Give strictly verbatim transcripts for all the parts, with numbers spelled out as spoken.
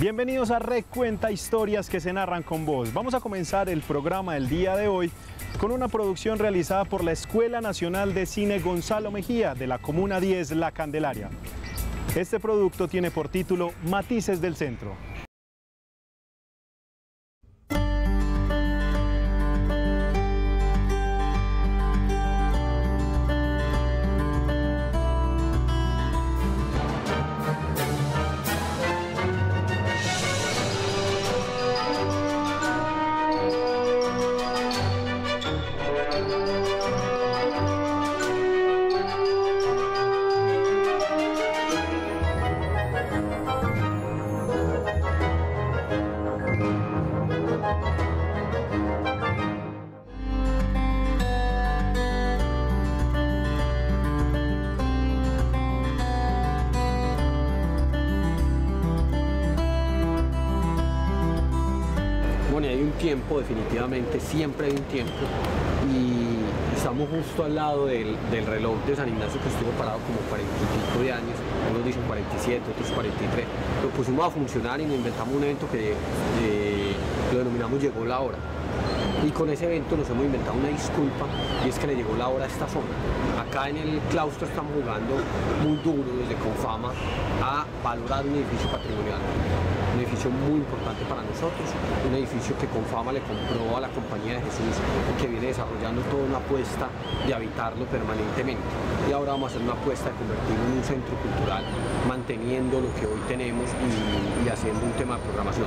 Bienvenidos a RECuenta, historias que se narran con voz. Vamos a comenzar el programa del día de hoy con una producción realizada por la Escuela Nacional de Cine Gonzalo Mejía de la Comuna diez, La Candelaria. Este producto tiene por título Matices del Centro. Tiempo, definitivamente, siempre hay un tiempo, y estamos justo al lado del, del reloj de San Ignacio, que estuvo parado como cuarenta y cinco de años, unos dicen cuarenta y siete, otros cuarenta y tres, lo pusimos a funcionar y nos inventamos un evento que eh, lo denominamos Llegó la Hora, y con ese evento nos hemos inventado una disculpa, y es que le llegó la hora a esta zona. Acá en el claustro estamos jugando muy duro desde Confama a valorar un edificio patrimonial. Un edificio muy importante para nosotros, un edificio que Confama le compró a la Compañía de Jesús, que viene desarrollando toda una apuesta de habitarlo permanentemente. Y ahora vamos a hacer una apuesta de convertirlo en un centro cultural, manteniendo lo que hoy tenemos y, y haciendo un tema de programación.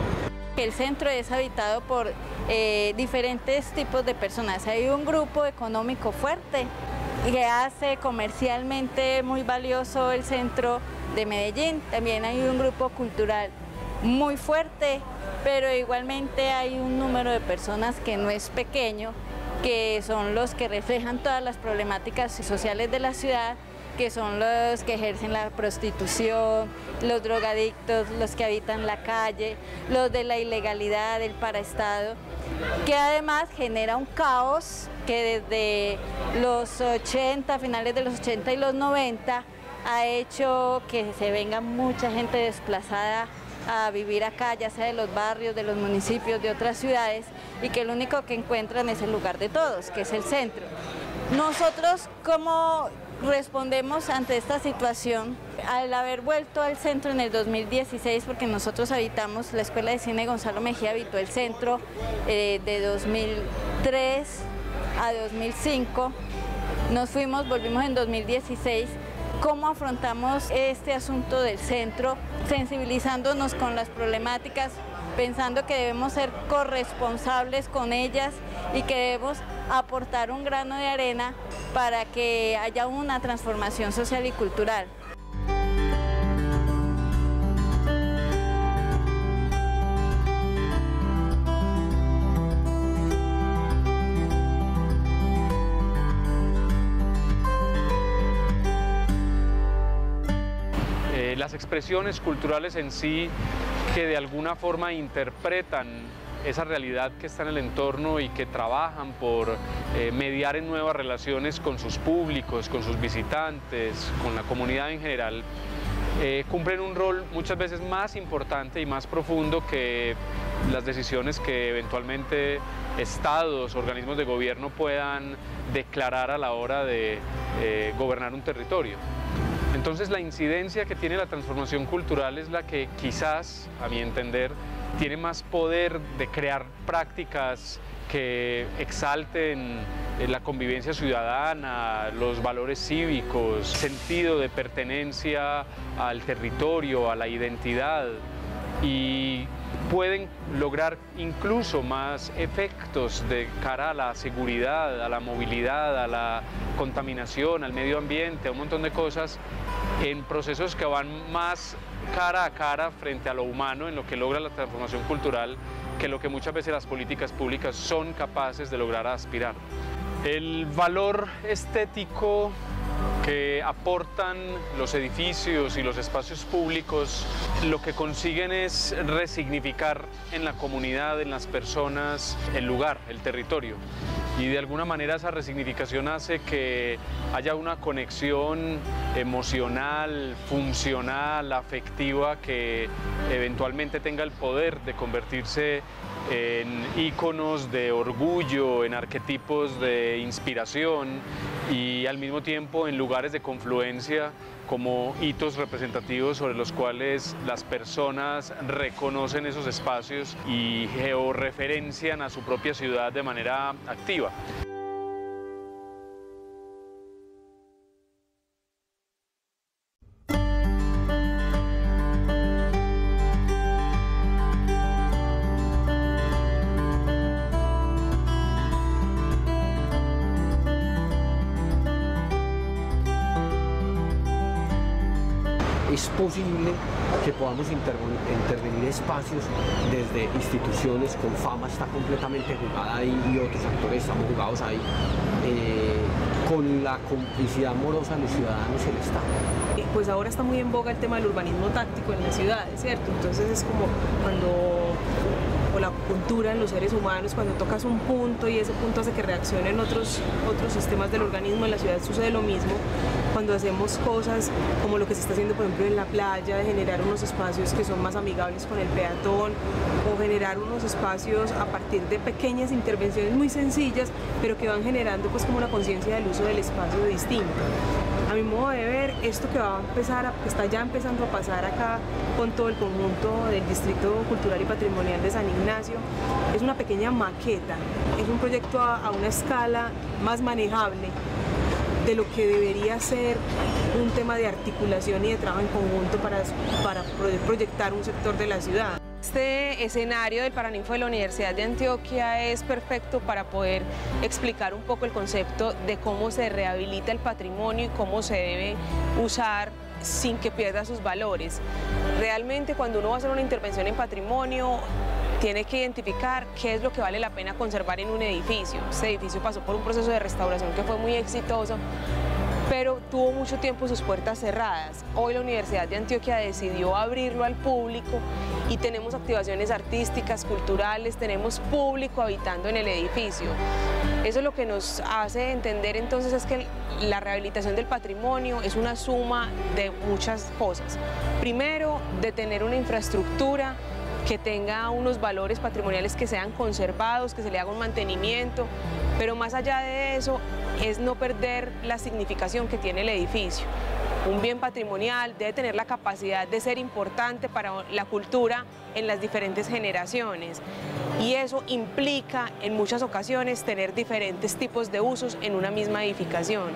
El centro es habitado por eh, diferentes tipos de personas. Hay un grupo económico fuerte que hace comercialmente muy valioso el centro de Medellín. También hay un grupo cultural muy fuerte, pero igualmente hay un número de personas que no es pequeño, que son los que reflejan todas las problemáticas sociales de la ciudad, que son los que ejercen la prostitución, los drogadictos, los que habitan la calle, los de la ilegalidad, el paraestado, que además genera un caos que desde los ochenta, finales de los ochenta y los noventa, ha hecho que se venga mucha gente desplazada a vivir acá, ya sea de los barrios, de los municipios, de otras ciudades, y que lo único que encuentran es el lugar de todos, que es el centro. Nosotros, ¿cómo respondemos ante esta situación? Al haber vuelto al centro en el dos mil dieciséis, porque nosotros habitamos, la Escuela de Cine Gonzalo Mejía habitó el centro eh, de dos mil tres a dos mil cinco, nos fuimos, volvimos en dos mil dieciséis, ¿Cómo afrontamos este asunto del centro? Sensibilizándonos con las problemáticas, pensando que debemos ser corresponsables con ellas y que debemos aportar un grano de arena para que haya una transformación social y cultural. Las expresiones culturales en sí que de alguna forma interpretan esa realidad que está en el entorno y que trabajan por eh, mediar en nuevas relaciones con sus públicos, con sus visitantes, con la comunidad en general, eh, cumplen un rol muchas veces más importante y más profundo que las decisiones que eventualmente estados, organismos de gobierno puedan declarar a la hora de eh, gobernar un territorio. Entonces la incidencia que tiene la transformación cultural es la que quizás, a mi entender, tiene más poder de crear prácticas que exalten la convivencia ciudadana, los valores cívicos, sentido de pertenencia al territorio, a la identidad, y pueden lograr incluso más efectos de cara a la seguridad, a la movilidad, a la contaminación, al medio ambiente, a un montón de cosas, en procesos que van más cara a cara frente a lo humano, en lo que logra la transformación cultural, que lo que muchas veces las políticas públicas son capaces de lograr aspirar. El valor estético que aportan los edificios y los espacios públicos, lo que consiguen es resignificar en la comunidad, en las personas, el lugar, el territorio. y de alguna manera esa resignificación hace que haya una conexión emocional, funcional, afectiva que eventualmente tenga el poder de convertirse en íconos de orgullo, en arquetipos de inspiración y al mismo tiempo en lugares de confluencia como hitos representativos sobre los cuales las personas reconocen esos espacios y georreferencian a su propia ciudad de manera activa. Es posible que podamos intervenir espacios desde instituciones. Confama está completamente jugada ahí y otros actores estamos jugados ahí, eh, con la complicidad amorosa de los ciudadanos y el Estado. Pues ahora está muy en boga el tema del urbanismo táctico en las ciudades, ¿cierto? Entonces es como cuando, o la acupuntura en los seres humanos, cuando tocas un punto y ese punto hace que reaccionen otros, otros sistemas del organismo. En la ciudad sucede lo mismo cuando hacemos cosas como lo que se está haciendo por ejemplo en la playa, de generar unos espacios que son más amigables con el peatón o generar unos espacios a partir de pequeñas intervenciones muy sencillas pero que van generando pues como una conciencia del uso del espacio distinto. A mi modo de ver, esto que va a empezar, a, que está ya empezando a pasar acá con todo el conjunto del Distrito Cultural y Patrimonial de San Ignacio, es una pequeña maqueta, es un proyecto a, a una escala más manejable de lo que debería ser un tema de articulación y de trabajo en conjunto para, para poder proyectar un sector de la ciudad. Este escenario del Paraninfo de la Universidad de Antioquia es perfecto para poder explicar un poco el concepto de cómo se rehabilita el patrimonio y cómo se debe usar sin que pierda sus valores. Realmente cuando uno va a hacer una intervención en patrimonio, tiene que identificar qué es lo que vale la pena conservar en un edificio. Este edificio pasó por un proceso de restauración que fue muy exitoso, pero tuvo mucho tiempo sus puertas cerradas. Hoy la Universidad de Antioquia decidió abrirlo al público y tenemos activaciones artísticas, culturales, tenemos público habitando en el edificio. Eso es lo que nos hace entender entonces es que la rehabilitación del patrimonio es una suma de muchas cosas. Primero, de tener una infraestructura que tenga unos valores patrimoniales que sean conservados, que se le haga un mantenimiento, pero más allá de eso es no perder la significación que tiene el edificio. Un bien patrimonial debe tener la capacidad de ser importante para la cultura en las diferentes generaciones y eso implica en muchas ocasiones tener diferentes tipos de usos en una misma edificación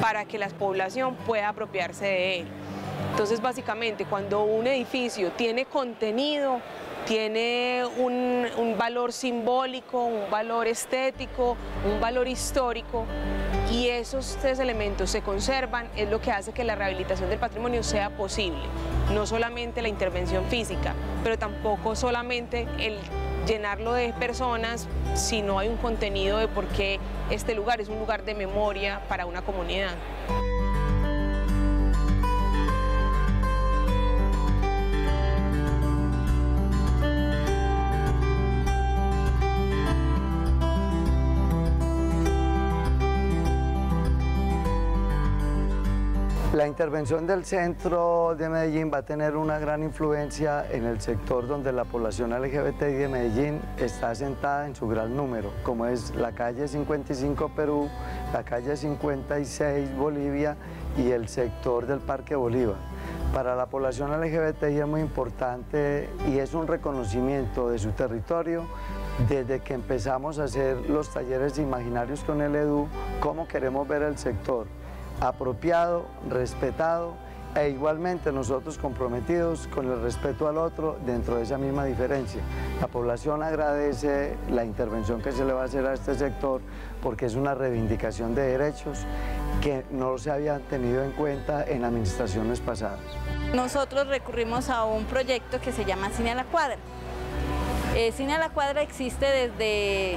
para que la población pueda apropiarse de él. Entonces, básicamente, cuando un edificio tiene contenido, tiene un, un valor simbólico, un valor estético, un valor histórico, y esos tres elementos se conservan, es lo que hace que la rehabilitación del patrimonio sea posible. No solamente la intervención física, pero tampoco solamente el llenarlo de personas, si no hay un contenido de por qué este lugar es un lugar de memoria para una comunidad. La intervención del Centro de Medellín va a tener una gran influencia en el sector donde la población L G B T I de Medellín está asentada en su gran número, como es la calle cincuenta y cinco Perú, la calle cincuenta y seis Bolivia y el sector del Parque Bolívar. Para la población L G B T I es muy importante y es un reconocimiento de su territorio. Desde que empezamos a hacer los talleres imaginarios con el EDU, cómo queremos ver el sector apropiado, respetado e igualmente nosotros comprometidos con el respeto al otro dentro de esa misma diferencia. La población agradece la intervención que se le va a hacer a este sector porque es una reivindicación de derechos que no se habían tenido en cuenta en administraciones pasadas. Nosotros recurrimos a un proyecto que se llama Cine a la Cuadra. Eh, Cine a la Cuadra existe desde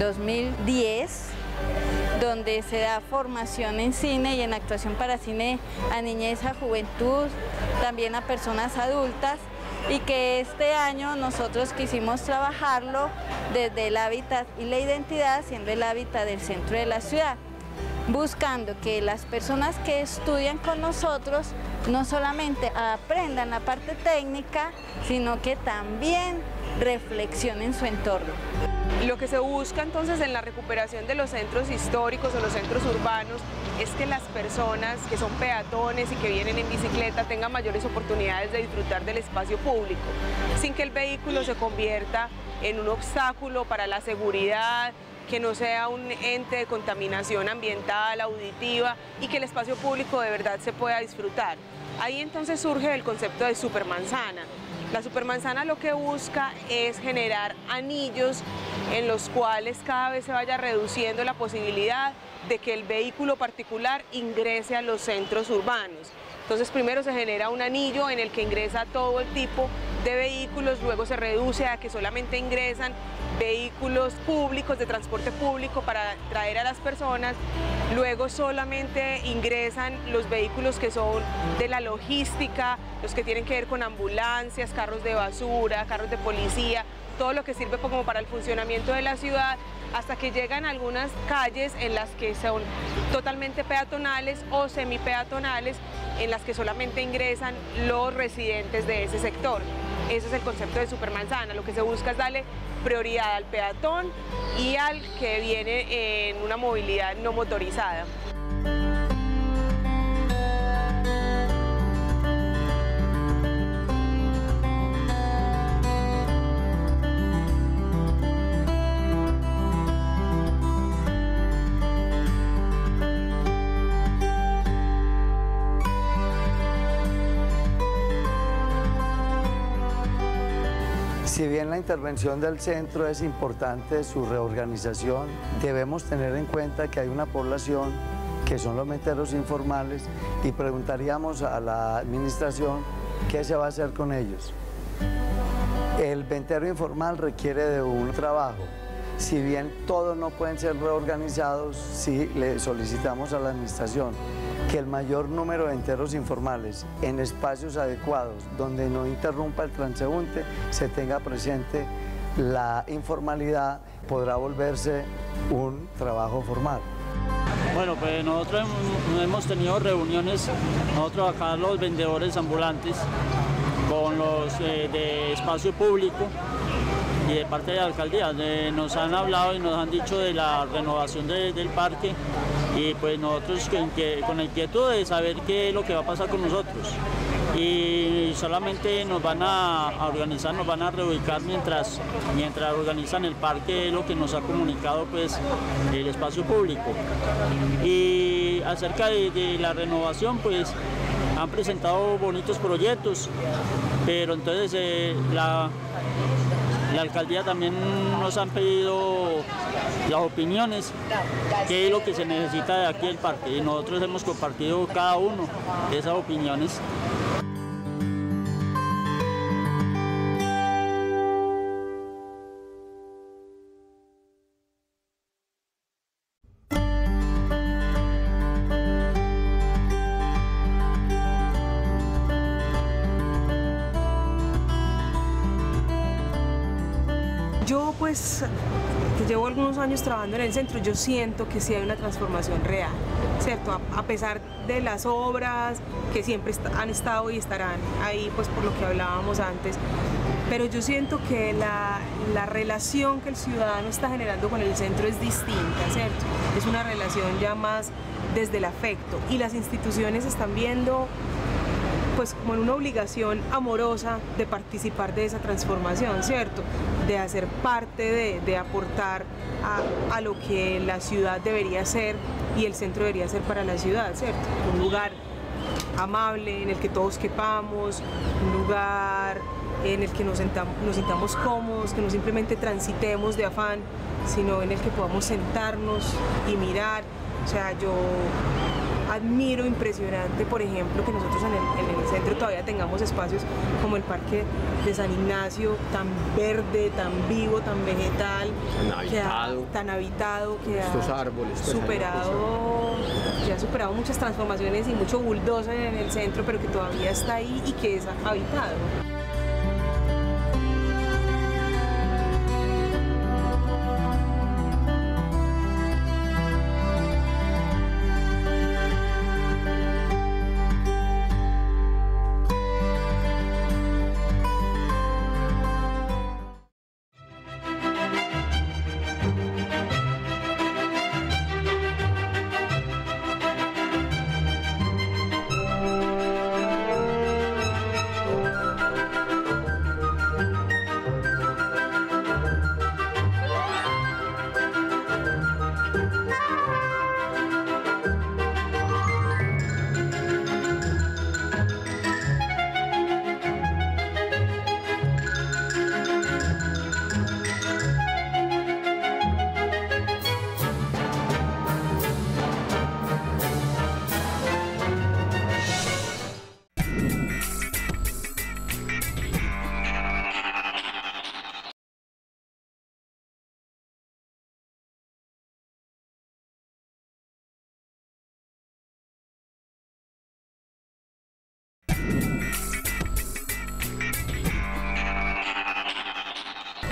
dos mil diez, donde se da formación en cine y en actuación para cine a niñez, a juventud, también a personas adultas y que este año nosotros quisimos trabajarlo desde el hábitat y la identidad, siendo el hábitat del centro de la ciudad, buscando que las personas que estudian con nosotros no solamente aprendan la parte técnica, sino que también reflexionen su entorno. Lo que se busca entonces en la recuperación de los centros históricos o los centros urbanos es que las personas que son peatones y que vienen en bicicleta tengan mayores oportunidades de disfrutar del espacio público, sin que el vehículo se convierta en un obstáculo para la seguridad, que no sea un ente de contaminación ambiental, auditiva, y que el espacio público de verdad se pueda disfrutar. Ahí entonces surge el concepto de supermanzana. La supermanzana lo que busca es generar anillos en los cuales cada vez se vaya reduciendo la posibilidad de que el vehículo particular ingrese a los centros urbanos. Entonces primero se genera un anillo en el que ingresa todo el tipo de vehículos, luego se reduce a que solamente ingresan vehículos públicos de transporte público para traer a las personas, luego solamente ingresan los vehículos que son de la logística, los que tienen que ver con ambulancias, carros de basura, carros de policía, todo lo que sirve como para el funcionamiento de la ciudad, hasta que llegan algunas calles en las que son totalmente peatonales o semipeatonales, en las que solamente ingresan los residentes de ese sector. Ese es el concepto de supermanzana. Lo que se busca es darle prioridad al peatón y al que viene en una movilidad no motorizada. Si bien la intervención del centro es importante, su reorganización, debemos tener en cuenta que hay una población que son los meteros informales y preguntaríamos a la administración qué se va a hacer con ellos. El ventero informal requiere de un trabajo. Si bien todos no pueden ser reorganizados, sí le solicitamos a la administración que el mayor número de enteros informales en espacios adecuados donde no interrumpa el transeúnte se tenga presente. La informalidad podrá volverse un trabajo formal. Bueno, pues nosotros hemos tenido reuniones, nosotros acá los vendedores ambulantes con los eh, de espacio público y de parte de la alcaldía, de, nos han hablado y nos han dicho de la renovación de, del parque, y pues nosotros con, que, con la inquietud de saber qué es lo que va a pasar con nosotros, y solamente nos van a, a organizar, nos van a reubicar mientras, mientras organizan el parque, lo que nos ha comunicado pues el espacio público. Y acerca de, de la renovación, pues han presentado bonitos proyectos, pero entonces eh, la... La alcaldía también nos han pedido las opiniones, qué es lo que se necesita de aquí el parque, y nosotros hemos compartido cada uno de esas opiniones. Pues que llevo algunos años trabajando en el centro, yo siento que sí hay una transformación real, ¿cierto? A, a pesar de las obras que siempre est- han estado y estarán ahí, pues por lo que hablábamos antes, pero yo siento que la, la relación que el ciudadano está generando con el centro es distinta, ¿cierto? Es una relación ya más desde el afecto, y las instituciones están viendo pues como una obligación amorosa de participar de esa transformación, ¿cierto? De hacer parte de, de aportar a, a lo que la ciudad debería ser y el centro debería ser para la ciudad, ¿cierto? Un lugar amable en el que todos quepamos, un lugar en el que nos, sentamos, nos sintamos cómodos, que no simplemente transitemos de afán, sino en el que podamos sentarnos y mirar. O sea, yo... admiro, impresionante, por ejemplo, que nosotros en el, en el centro todavía tengamos espacios como el parque de San Ignacio, tan verde, tan vivo, tan vegetal, tan habitado, que ha, tan habitado, que estos ha árboles, superado, que ha superado muchas transformaciones y mucho bulldozer en el centro, pero que todavía está ahí y que es habitado.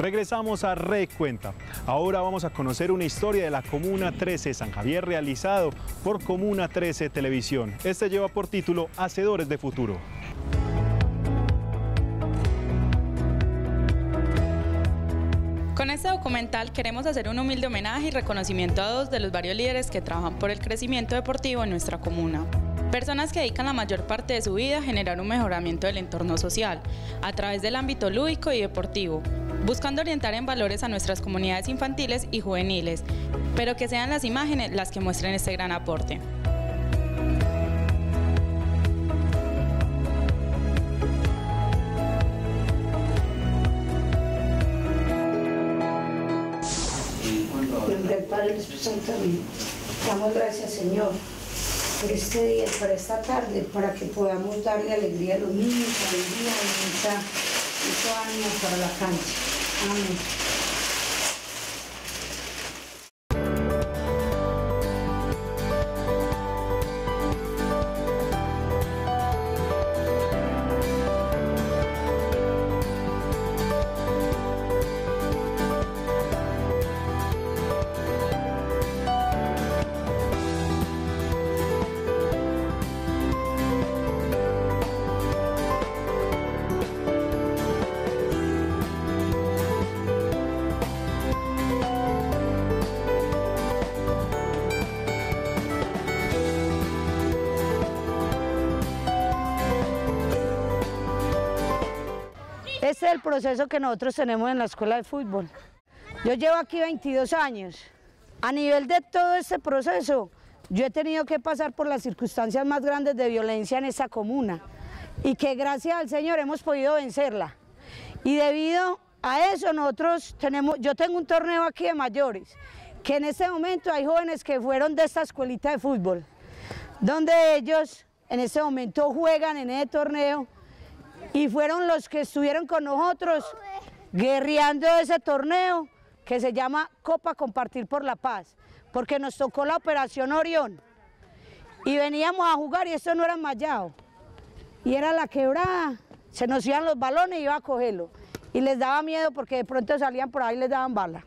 Regresamos a RECuenta. Ahora vamos a conocer una historia de la Comuna trece de San Javier, realizado por Comuna trece Televisión. Este lleva por título Hacedores de Futuro. Con este documental queremos hacer un humilde homenaje y reconocimiento a dos de los varios líderes que trabajan por el crecimiento deportivo en nuestra comuna. Personas que dedican la mayor parte de su vida a generar un mejoramiento del entorno social, a través del ámbito lúdico y deportivo, buscando orientar en valores a nuestras comunidades infantiles y juveniles, pero que sean las imágenes las que muestren este gran aporte. Les presentamos, damos gracias, Señor, por este día, por esta tarde, para que podamos darle alegría a los niños, alegría, alegría y mucho ánimo para la cancha. Amén. Este es el proceso que nosotros tenemos en la escuela de fútbol. Yo llevo aquí veintidós años. A nivel de todo este proceso, yo he tenido que pasar por las circunstancias más grandes de violencia en esta comuna y que gracias al Señor hemos podido vencerla. Y debido a eso nosotros tenemos, yo tengo un torneo aquí de mayores, que en este momento hay jóvenes que fueron de esta escuelita de fútbol, donde ellos en este momento juegan en ese torneo. Y fueron los que estuvieron con nosotros guerreando ese torneo que se llama Copa Compartir por la Paz, porque nos tocó la Operación Orión. Y veníamos a jugar y esto no era mallado. Y era la quebrada, se nos iban los balones y iba a cogerlo. Y les daba miedo porque de pronto salían por ahí y les daban bala.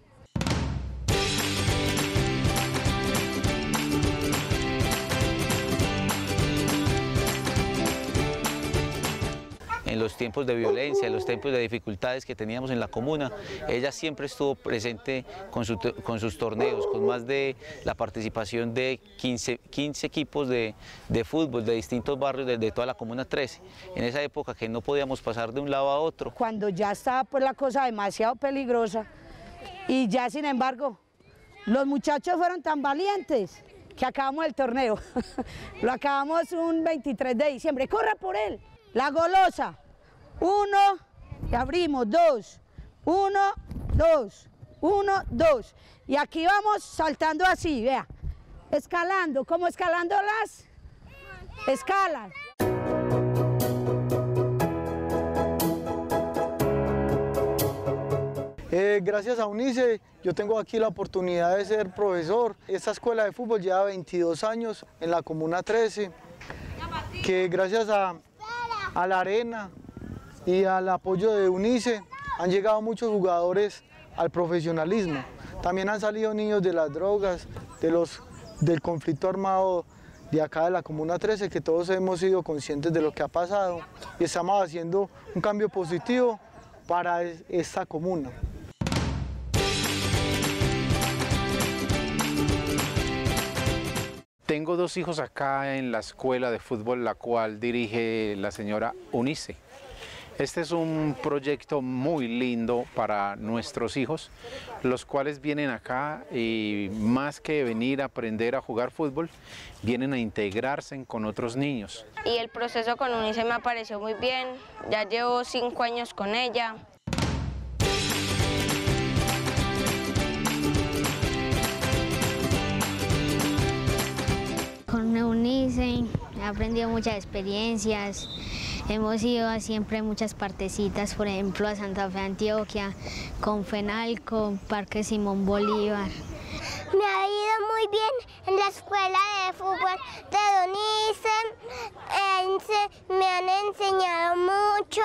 En los tiempos de violencia, en los tiempos de dificultades que teníamos en la comuna, ella siempre estuvo presente con, su, con sus torneos, con más de la participación de quince, quince equipos de, de fútbol de distintos barrios de, de toda la comuna trece, en esa época que no podíamos pasar de un lado a otro. Cuando ya estaba pues la cosa demasiado peligrosa y ya sin embargo los muchachos fueron tan valientes que acabamos el torneo, lo acabamos un veintitrés de diciembre, ¡corra por él! La golosa, uno, y abrimos, dos, uno, dos, uno, dos. Y aquí vamos saltando así, vea, escalando, como escalando las escalas. Eh, gracias a UNICEF, yo tengo aquí la oportunidad de ser profesor. Esta escuela de fútbol lleva veintidós años en la Comuna trece, que gracias a... a la arena y al apoyo de UNICEF han llegado muchos jugadores al profesionalismo. También han salido niños de las drogas, de los, del conflicto armado de acá de la Comuna trece, que todos hemos sido conscientes de lo que ha pasado y estamos haciendo un cambio positivo para esta comuna. Tengo dos hijos acá en la escuela de fútbol, la cual dirige la señora UNICEF. Este es un proyecto muy lindo para nuestros hijos, los cuales vienen acá y más que venir a aprender a jugar fútbol, vienen a integrarse con otros niños. Y el proceso con UNICEF me pareció muy bien, ya llevo cinco años con ella. Con UNICEF he aprendido muchas experiencias, hemos ido a siempre muchas partecitas, por ejemplo a Santa Fe, Antioquia, con Fenalco, Parque Simón Bolívar. Me ha ido muy bien en la escuela de fútbol de UNICEF, me han enseñado mucho.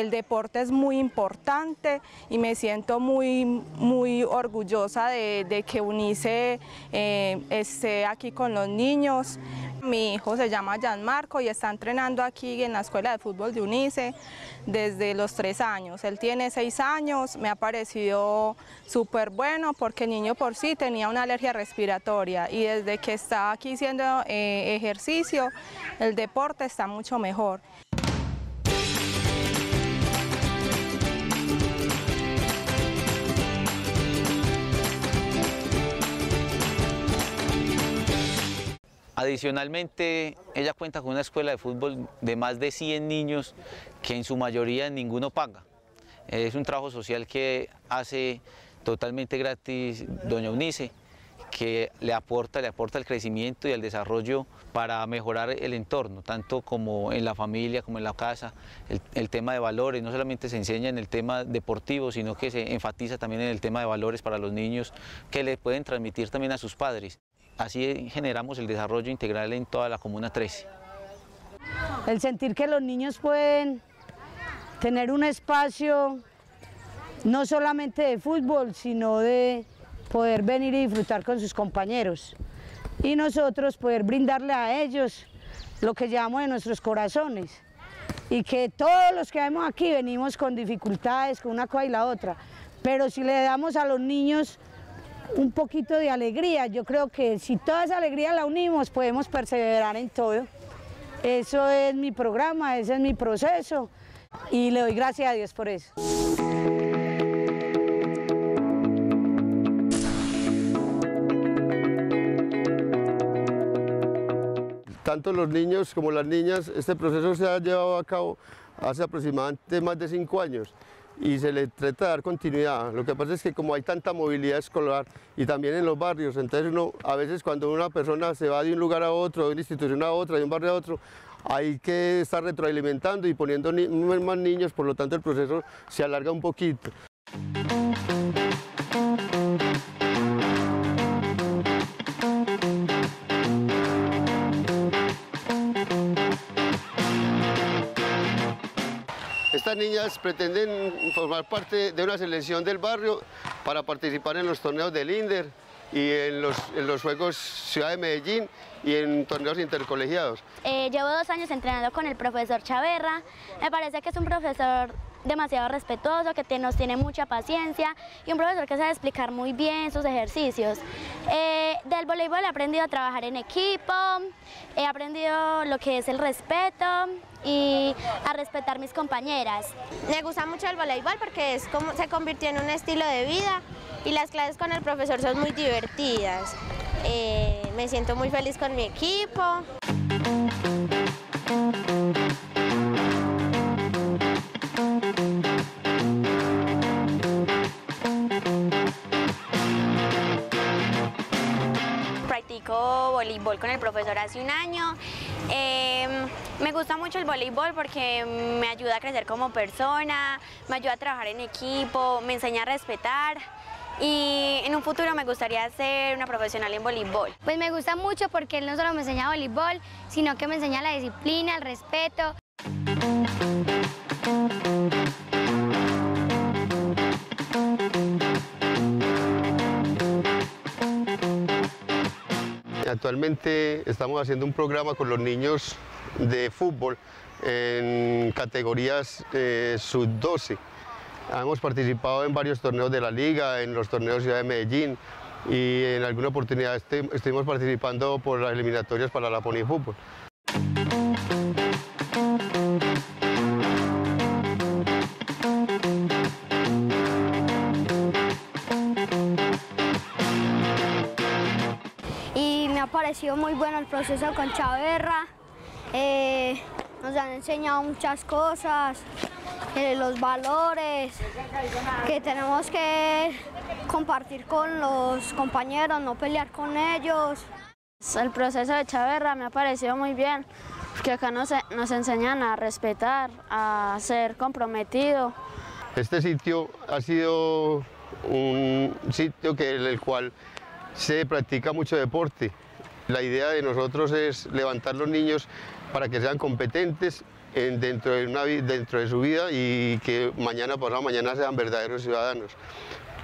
el deporte es muy importante y me siento muy, muy orgullosa de, de que UNICEF eh, esté aquí con los niños. Mi hijo se llama Gianmarco y está entrenando aquí en la Escuela de Fútbol de UNICEF desde los tres años. Él tiene seis años, me ha parecido súper bueno porque el niño por sí tenía una alergia respiratoria y desde que está aquí haciendo eh, ejercicio, el deporte está mucho mejor. Adicionalmente, ella cuenta con una escuela de fútbol de más de cien niños que en su mayoría ninguno paga. Es un trabajo social que hace totalmente gratis doña UNICEF, que le aporta, le aporta el crecimiento y el desarrollo para mejorar el entorno, tanto como en la familia, como en la casa. El, el tema de valores no solamente se enseña en el tema deportivo, sino que se enfatiza también en el tema de valores para los niños que le pueden transmitir también a sus padres. Así generamos el desarrollo integral en toda la Comuna trece. El sentir que los niños pueden tener un espacio no solamente de fútbol, sino de poder venir y disfrutar con sus compañeros y nosotros poder brindarle a ellos lo que llevamos de nuestros corazones y que todos los que vemos aquí venimos con dificultades, con una cosa y la otra, pero si le damos a los niños un poquito de alegría, yo creo que si toda esa alegría la unimos podemos perseverar en todo. Eso es mi programa, ese es mi proceso y le doy gracias a Dios por eso. Tanto los niños como las niñas, este proceso se ha llevado a cabo hace aproximadamente más de cinco años y se le trata de dar continuidad. Lo que pasa es que como hay tanta movilidad escolar y también en los barrios, entonces uno, a veces cuando una persona se va de un lugar a otro, de una institución a otra, de un barrio a otro, hay que estar retroalimentando y poniendo ni más niños, por lo tanto el proceso se alarga un poquito. Estas niñas pretenden formar parte de una selección del barrio para participar en los torneos del INDER y en los, en los Juegos Ciudad de Medellín y en torneos intercolegiados. Eh, llevo dos años entrenando con el profesor Chaverra. Me parece que es un profesor demasiado respetuoso, que te, nos tiene mucha paciencia y un profesor que sabe explicar muy bien sus ejercicios. Eh, del voleibol he aprendido a trabajar en equipo, he aprendido lo que es el respeto y a respetar mis compañeras. Me gusta mucho el voleibol porque es como, se convirtió en un estilo de vida y las clases con el profesor son muy divertidas. Eh, me siento muy feliz con mi equipo. Voleibol con el profesor hace un año. Eh, me gusta mucho el voleibol porque me ayuda a crecer como persona, me ayuda a trabajar en equipo, me enseña a respetar y en un futuro me gustaría ser una profesional en voleibol. Pues me gusta mucho porque él no solo me enseña voleibol, sino que me enseña la disciplina, el respeto. Actualmente estamos haciendo un programa con los niños de fútbol en categorías eh, sub doce. Hemos participado en varios torneos de la liga, en los torneos Ciudad de Medellín y en alguna oportunidad este, estuvimos participando por las eliminatorias para la Ponyfútbol. Ha sido muy bueno el proceso con Chaverra, eh, nos han enseñado muchas cosas, eh, los valores que tenemos que compartir con los compañeros, no pelear con ellos. El proceso de Chaverra me ha parecido muy bien, porque acá nos, nos enseñan a respetar, a ser comprometido. Este sitio ha sido un sitio que, en el cual se practica mucho deporte. La idea de nosotros es levantar los niños para que sean competentes en, dentro, de una, dentro de su vida, y que mañana, pasado mañana, sean verdaderos ciudadanos,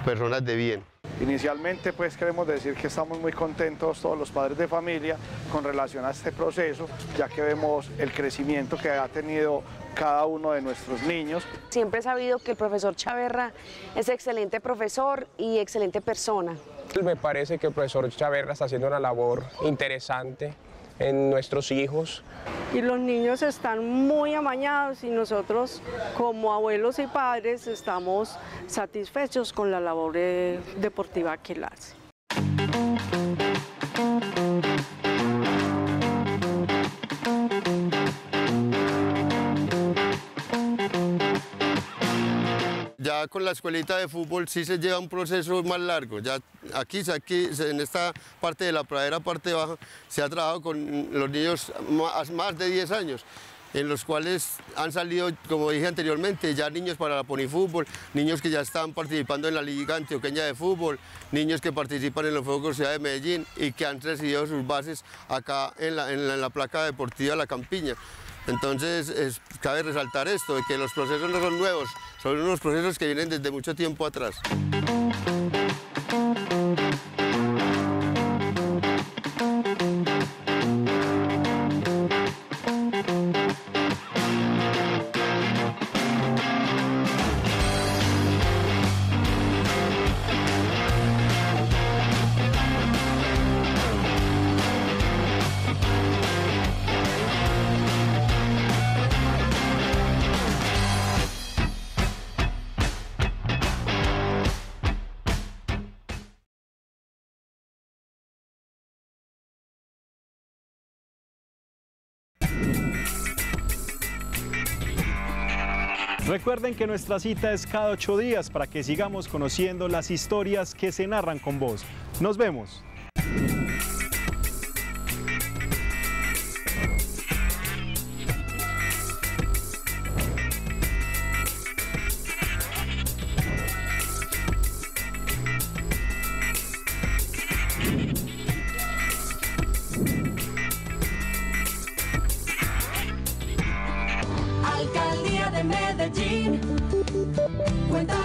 personas de bien. Inicialmente, pues queremos decir que estamos muy contentos todos los padres de familia con relación a este proceso, ya que vemos el crecimiento que ha tenido cada uno de nuestros niños. Siempre he sabido que el profesor Chaverra es excelente profesor y excelente persona. Me parece que el profesor Chaverra está haciendo una labor interesante en nuestros hijos. Y los niños están muy amañados y nosotros como abuelos y padres estamos satisfechos con la labor de, deportiva que él hace. Ya con la escuelita de fútbol sí se lleva un proceso más largo. Ya aquí, aquí en esta parte de la pradera, parte baja, se ha trabajado con los niños más de diez años, en los cuales han salido, como dije anteriormente, ya niños para la Ponyfútbol, niños que ya están participando en la Liga Antioqueña de Fútbol, niños que participan en los Juegos Ciudad de Medellín y que han recibido sus bases acá en la, en la, en la placa deportiva La Campiña. Entonces, es, cabe resaltar esto, de que los procesos no son nuevos, son unos procesos que vienen desde mucho tiempo atrás. Recuerden que nuestra cita es cada ocho días para que sigamos conociendo las historias que se narran con vos. Nos vemos. Medellín, cuenta